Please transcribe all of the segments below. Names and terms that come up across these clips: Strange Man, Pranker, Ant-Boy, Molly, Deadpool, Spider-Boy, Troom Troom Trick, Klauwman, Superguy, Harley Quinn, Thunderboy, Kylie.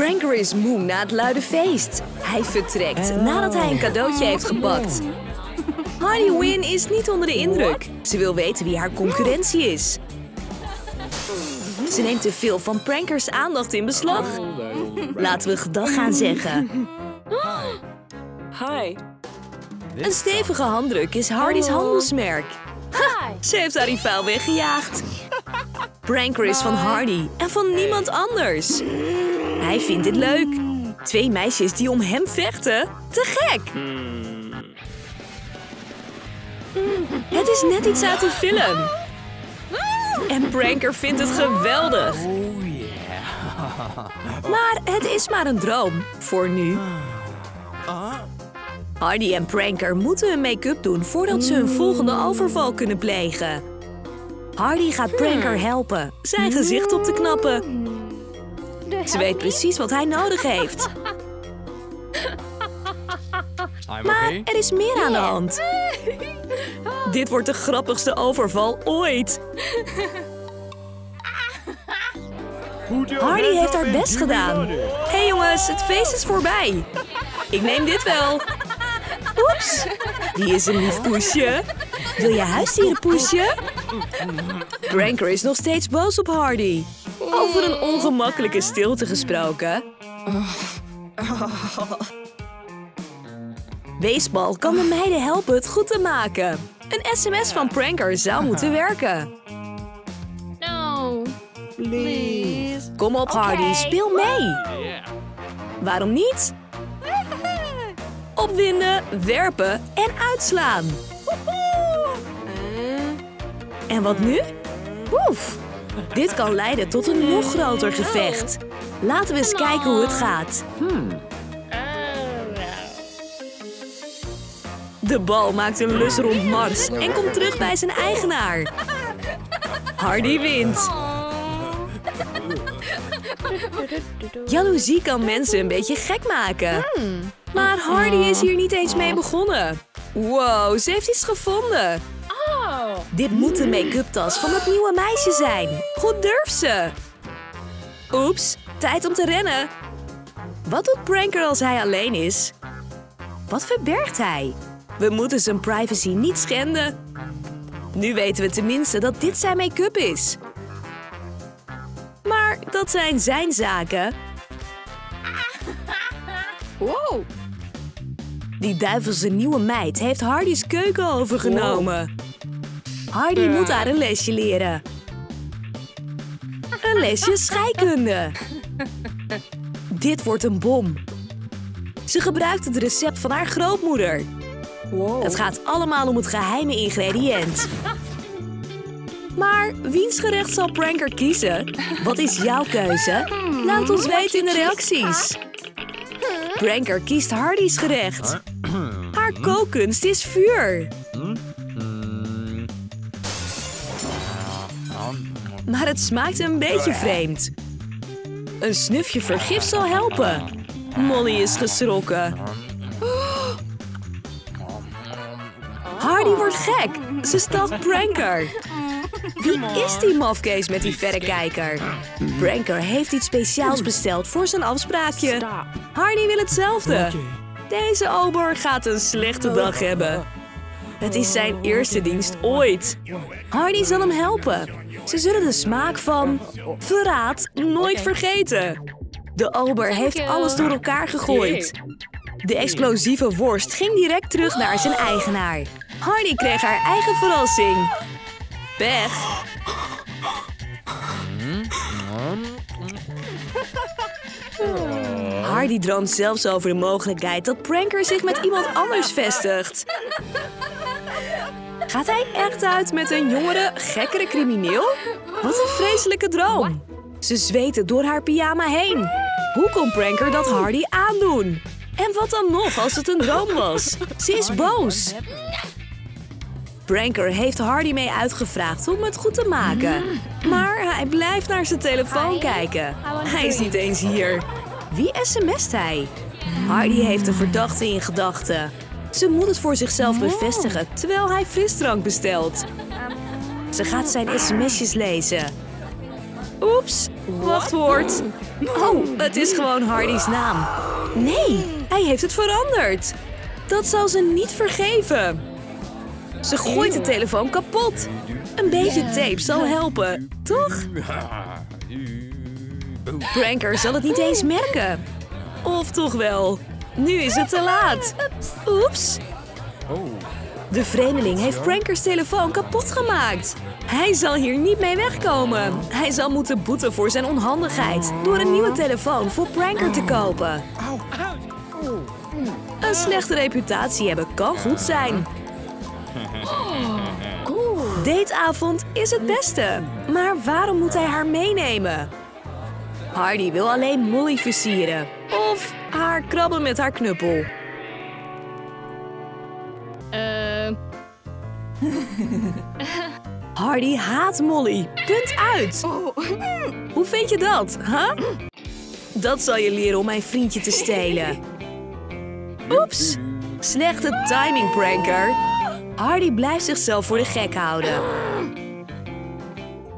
Pranker is moe na het luide feest. Hij vertrekt nadat hij een cadeautje heeft gepakt. Harley Quinn is niet onder de indruk. Ze wil weten wie haar concurrentie is. Ze neemt te veel van Prankers aandacht in beslag. Laten we gedag gaan zeggen. Hi. Een stevige handdruk is Harley's handelsmerk. Ha, ze heeft haar rivaal weggejaagd. Pranker is van Harley en van niemand anders. Hij vindt dit leuk. Twee meisjes die om hem vechten? Te gek! Het is net iets uit een film. En Pranker vindt het geweldig. Maar het is maar een droom, voor nu. Harley en Pranker moeten hun make-up doen voordat ze hun volgende overval kunnen plegen. Harley gaat Pranker helpen zijn gezicht op te knappen. Ze weet precies wat hij nodig heeft. Maar er is meer aan de hand. Dit wordt de grappigste overval ooit. Harley heeft haar best gedaan. Hé jongens, het feest is voorbij. Ik neem dit wel. Oeps, die is een lief poesje. Wil je huisdieren poesje? Pranker is nog steeds boos op Harley. Over een ongemakkelijke stilte gesproken. Baseball kan de meiden helpen het goed te maken. Een sms van Pranker zou moeten werken. No, please. Kom op Harley, speel mee. Waarom niet? Opwinden, werpen en uitslaan. En wat nu? Oef. Dit kan leiden tot een nog groter gevecht. Laten we eens kijken hoe het gaat. De bal maakt een lus rond Mars en komt terug bij zijn eigenaar. Harley wint. Jaloezie kan mensen een beetje gek maken. Maar Harley is hier niet eens mee begonnen. Wow, ze heeft iets gevonden. Dit moet de make-up tas van het nieuwe meisje zijn. Goed durft ze. Oeps, tijd om te rennen. Wat doet Pranker als hij alleen is? Wat verbergt hij? We moeten zijn privacy niet schenden. Nu weten we tenminste dat dit zijn make-up is. Maar dat zijn zaken. Wow. Die duivelse nieuwe meid heeft Harley's keuken overgenomen. Harley moet haar een lesje leren. Een lesje scheikunde. Dit wordt een bom. Ze gebruikt het recept van haar grootmoeder. Wow. Het gaat allemaal om het geheime ingrediënt. Maar wiens gerecht zal Pranker kiezen? Wat is jouw keuze? Laat ons weten in de reacties. Pranker kiest Harley's gerecht. Haar kookkunst is vuur. Maar het smaakt een beetje vreemd. Een snufje vergif zal helpen. Molly is geschrokken. Harley wordt gek. Ze stelt Pranker. Wie is die mafkees met die verrekijker? Pranker heeft iets speciaals besteld voor zijn afspraakje. Harley wil hetzelfde. Deze ober gaat een slechte dag hebben. Het is zijn eerste dienst ooit. Harley zal hem helpen. Ze zullen de smaak van verraad nooit vergeten. De ober heeft alles door elkaar gegooid. De explosieve worst ging direct terug naar zijn eigenaar. Harley kreeg haar eigen verrassing. Pech. Harley droomt zelfs over de mogelijkheid dat Pranker zich met iemand anders vestigt. Gaat hij echt uit met een jongere, gekkere crimineel? Wat een vreselijke droom. Ze zweette door haar pyjama heen. Hoe kon Pranker dat Harley aandoen? En wat dan nog als het een droom was? Ze is boos. Pranker heeft Harley mee uitgevraagd om het goed te maken. Maar hij blijft naar zijn telefoon kijken. Hij is niet eens hier. Wie sms't hij? Harley heeft een verdachte in gedachten. Ze moet het voor zichzelf bevestigen terwijl hij frisdrank bestelt. Ze gaat zijn sms'jes lezen. Oeps, wachtwoord. Oh, het is gewoon Hardy's naam. Nee, hij heeft het veranderd. Dat zal ze niet vergeven. Ze gooit de telefoon kapot. Een beetje tape zal helpen, toch? Pranker zal het niet eens merken. Of toch wel. Nu is het te laat. Oeps. De vreemdeling heeft Prankers telefoon kapot gemaakt. Hij zal hier niet mee wegkomen. Hij zal moeten boeten voor zijn onhandigheid door een nieuwe telefoon voor Pranker te kopen. Een slechte reputatie hebben kan goed zijn. Dateavond is het beste. Maar waarom moet hij haar meenemen? Hardy wil alleen Molly versieren. Of haar krabben met haar knuppel. Hardy haat Molly. Punt uit. Hoe vind je dat, hè? Dat zal je leren om mijn vriendje te stelen. Oeps. Slechte timing, Pranker. Hardy blijft zichzelf voor de gek houden.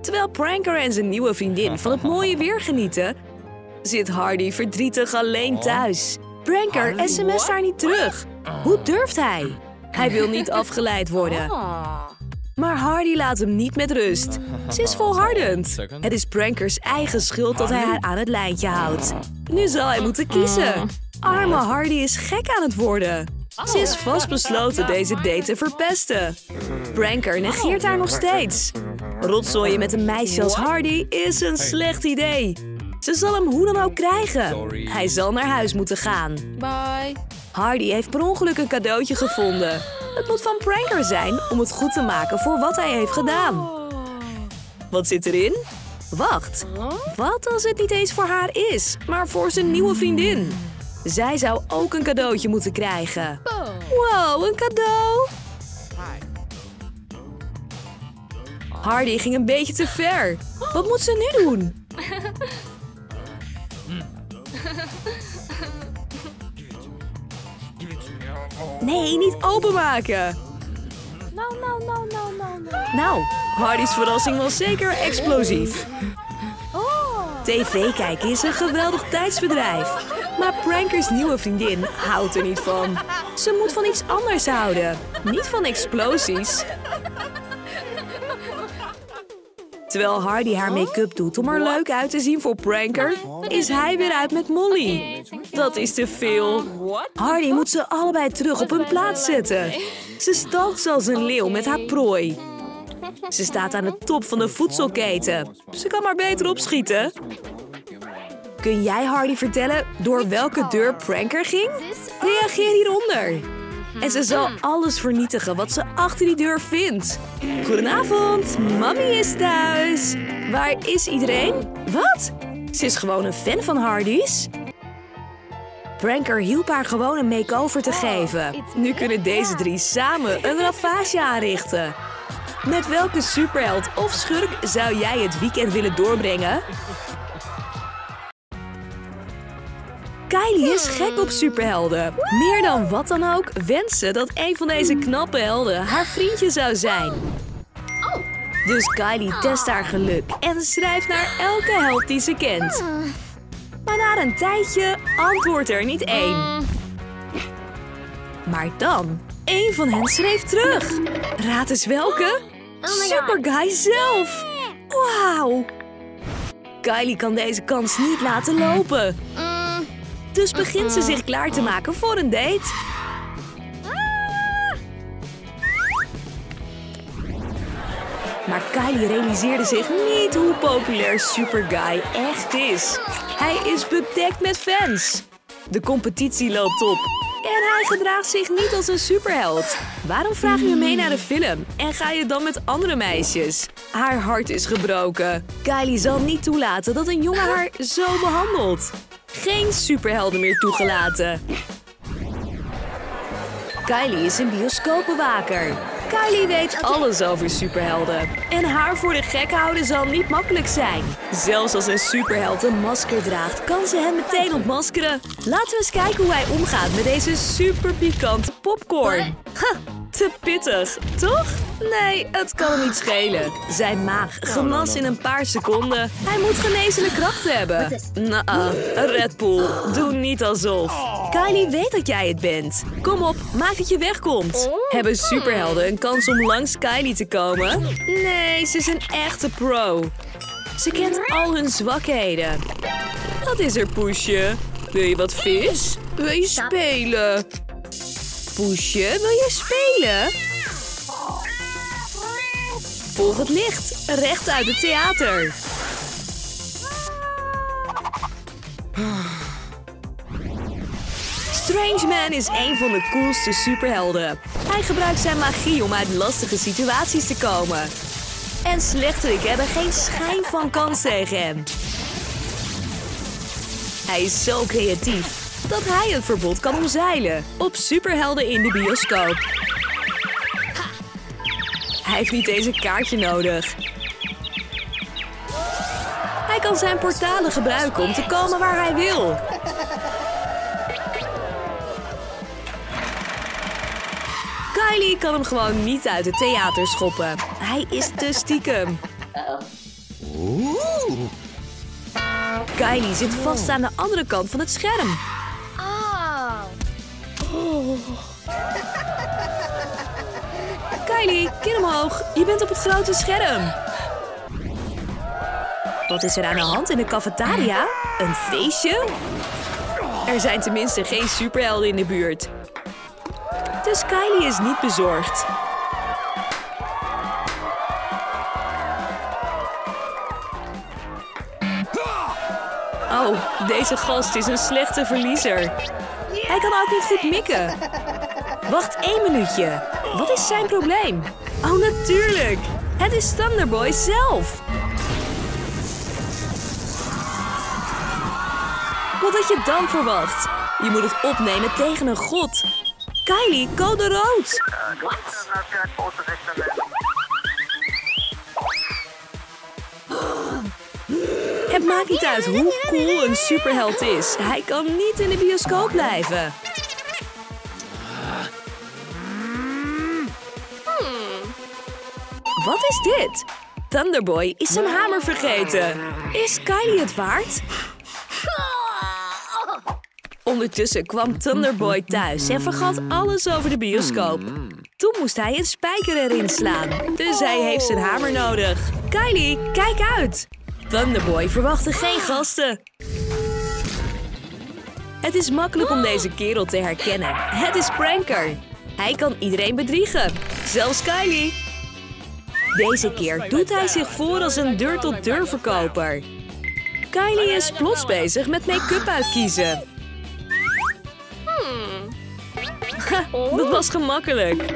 Terwijl Pranker en zijn nieuwe vriendin van het mooie weer genieten, zit Hardy verdrietig alleen thuis. Pranker sms't haar niet terug. Hoe durft hij? Hij wil niet afgeleid worden. Maar Hardy laat hem niet met rust. Ze is volhardend. Het is Prankers eigen schuld dat hij haar aan het lijntje houdt. Nu zal hij moeten kiezen. Arme Hardy is gek aan het worden. Ze is vastbesloten deze date te verpesten. Pranker negeert haar nog steeds. Rotzooien met een meisje als Hardy is een slecht idee. Ze zal hem hoe dan ook krijgen. Hij zal naar huis moeten gaan. Bye. Hardy heeft per ongeluk een cadeautje gevonden. Het moet van Pranker zijn om het goed te maken voor wat hij heeft gedaan. Wat zit erin? Wacht, wat als het niet eens voor haar is, maar voor zijn nieuwe vriendin? Zij zou ook een cadeautje moeten krijgen. Wow, een cadeau! Hardy ging een beetje te ver. Wat moet ze nu doen? Nee, niet openmaken. Nou, Hardy's verrassing was zeker explosief. TV kijken is een geweldig tijdsbedrijf. Maar Prankers nieuwe vriendin houdt er niet van. Ze moet van iets anders houden. Niet van explosies. Terwijl Hardy haar make-up doet om er leuk uit te zien voor Pranker, is hij weer uit met Molly. Dat is te veel. Hardy moet ze allebei terug op hun plaats zetten. Ze stalkt als een leeuw met haar prooi. Ze staat aan de top van de voedselketen. Ze kan maar beter opschieten. Kun jij Hardy vertellen door welke deur Pranker ging? Reageer hieronder. En ze zal alles vernietigen wat ze achter die deur vindt. Goedenavond, Mammy is thuis. Waar is iedereen? Wat? Ze is gewoon een fan van Hardy's. Pranker hielp haar gewoon een make-over te geven. Nu kunnen deze drie samen een ravage aanrichten. Met welke superheld of schurk zou jij het weekend willen doorbrengen? Kylie is gek op superhelden. Meer dan wat dan ook wenst ze dat een van deze knappe helden haar vriendje zou zijn. Dus Kylie test haar geluk en schrijft naar elke held die ze kent. Maar na een tijdje antwoordt er niet één. Maar dan, één van hen schreef terug. Raad eens welke? Superguy zelf! Wauw! Kylie kan deze kans niet laten lopen. Dus begint ze zich klaar te maken voor een date. Maar Kylie realiseerde zich niet hoe populair Superguy echt is. Hij is bedekt met fans. De competitie loopt op. En hij gedraagt zich niet als een superheld. Waarom vraag je mee naar de film en ga je dan met andere meisjes? Haar hart is gebroken. Kylie zal niet toelaten dat een jongen haar zo behandelt. Geen superhelden meer toegelaten. Kylie is een bioscoopbewaker. Kylie weet alles over superhelden. En haar voor de gek houden zal niet makkelijk zijn. Zelfs als een superheld een masker draagt, kan ze hem meteen ontmaskeren. Laten we eens kijken hoe hij omgaat met deze superpikante popcorn. Ha, Te pittig, toch? Nee, het kan hem niet schelen. Zijn maag genas in een paar seconden. Hij moet genezelijke krachten hebben. Deadpool, doe niet alsof. Kylie weet dat jij het bent. Kom op, maak dat je wegkomt. Hebben superhelden een kans om langs Kylie te komen? Nee, ze is een echte pro. Ze kent al hun zwakheden. Wat is er, Poesje? Wil je wat vis? Wil je spelen? Poesje, wil je spelen? Volg het licht, recht uit het theater. Strange Man is een van de coolste superhelden. Hij gebruikt zijn magie om uit lastige situaties te komen. En slechteriken hebben geen schijn van kans tegen hem. Hij is zo creatief dat hij het verbod kan omzeilen op superhelden in de bioscoop. Hij heeft niet eens een kaartje nodig. Hij kan zijn portalen gebruiken om te komen waar hij wil. Kylie kan hem gewoon niet uit het theater schoppen. Hij is te stiekem. Kylie zit vast aan de andere kant van het scherm. Kylie, kin omhoog. Je bent op het grote scherm. Wat is er aan de hand in de cafetaria? Een feestje? Er zijn tenminste geen superhelden in de buurt. Dus Kylie is niet bezorgd. Oh, deze gast is een slechte verliezer. Hij kan ook niet goed mikken. Wacht 1 minuutje. Wat is zijn probleem? Oh, natuurlijk. Het is Thunderboy zelf. Wat had je dan verwacht? Je moet het opnemen tegen een god. Kylie, code rood. Wat? Het maakt niet uit hoe cool een superheld is. Hij kan niet in de bioscoop blijven. Wat is dit? Thunderboy is zijn hamer vergeten. Is Kylie het waard? Ondertussen kwam Thunderboy thuis en vergat alles over de bioscoop. Toen moest hij een spijker erin slaan. Dus hij heeft zijn hamer nodig. Kylie, kijk uit! Thunderboy verwachtte geen gasten. Het is makkelijk om deze kerel te herkennen. Het is Pranker. Hij kan iedereen bedriegen. Zelfs Kylie. Deze keer doet hij zich voor als een deur-tot-deur verkoper. Kylie is plots bezig met make-up uitkiezen. Dat was gemakkelijk.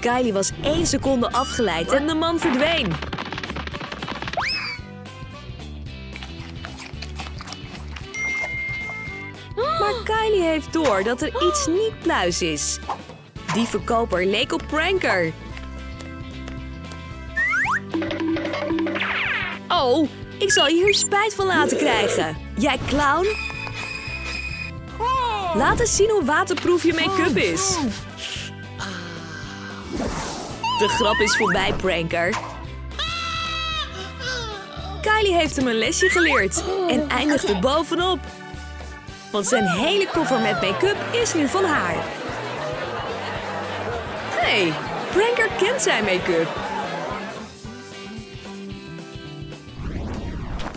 Kylie was 1 seconde afgeleid en de man verdween. Maar Kylie heeft door dat er iets niet pluis is. Die verkoper leek op Pranker. Oh, ik zal je hier spijt van laten krijgen. Jij clown. Laat eens zien hoe waterproef je make-up is. De grap is voorbij, Pranker. Kylie heeft hem een lesje geleerd en eindigt er bovenop. Want zijn hele koffer met make-up is nu van haar. Hey, Pranker kent zijn make-up.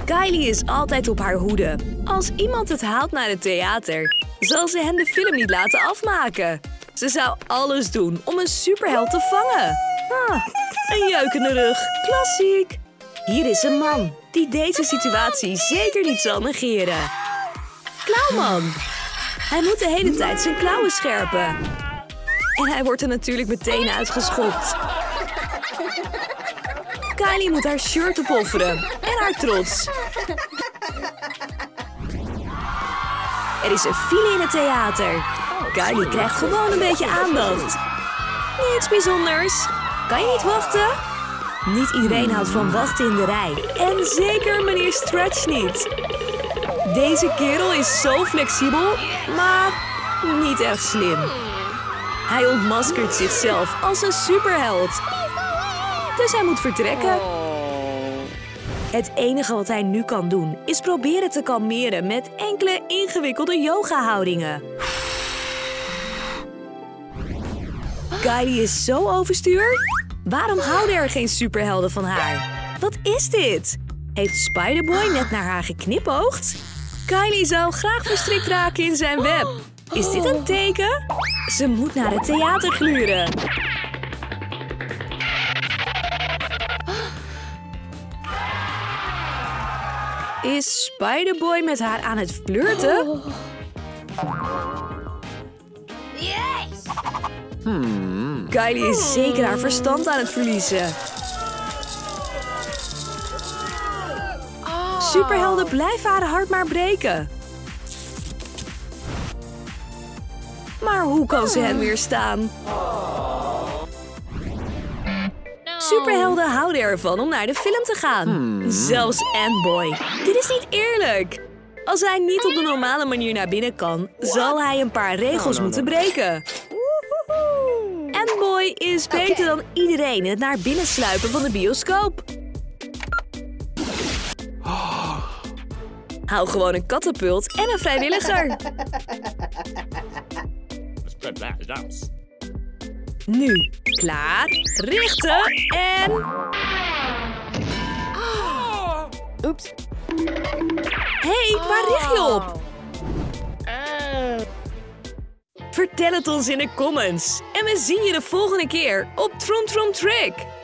Kylie is altijd op haar hoede. Als iemand het haalt naar het theater, zal ze hen de film niet laten afmaken. Ze zou alles doen om een superheld te vangen. Een jeukende rug, klassiek. Hier is een man die deze situatie zeker niet zal negeren. Klauwman. Hij moet de hele tijd zijn klauwen scherpen. En hij wordt er natuurlijk meteen uitgeschopt. Kylie moet haar shirt opofferen en haar trots. Er is een file in het theater. Kylie krijgt gewoon een beetje aandacht. Niets bijzonders. Kan je niet wachten? Niet iedereen houdt van wachten in de rij. En zeker meneer Stretch niet. Deze kerel is zo flexibel, maar niet echt slim. Hij ontmaskert zichzelf als een superheld. Dus hij moet vertrekken. Het enige wat hij nu kan doen is proberen te kalmeren met enkele ingewikkelde yoga-houdingen. Kylie is zo overstuur? Waarom houden er geen superhelden van haar? Wat is dit? Heeft Spider-Boy net naar haar geknipoogd? Kylie zou graag verstrikt raken in zijn web. Is dit een teken? Ze moet naar het theater gluren. Is Spider-Boy met haar aan het flirten? Yes! Kylie is zeker haar verstand aan het verliezen. Superhelden blijven haar hart maar breken. Maar hoe kan ze hen weerstaan? Superhelden houden ervan om naar de film te gaan. Zelfs Ant-Boy. Dit is niet eerlijk. Als hij niet op de normale manier naar binnen kan, zal hij een paar regels moeten breken. Ant-Boy is beter dan iedereen in het naar binnen sluipen van de bioscoop. Hou gewoon een katapult en een vrijwilliger. Nu, klaar, richten en... Oeps. Hé, waar richt je op? Vertel het ons in de comments. En we zien je de volgende keer op Troom Troom Trick.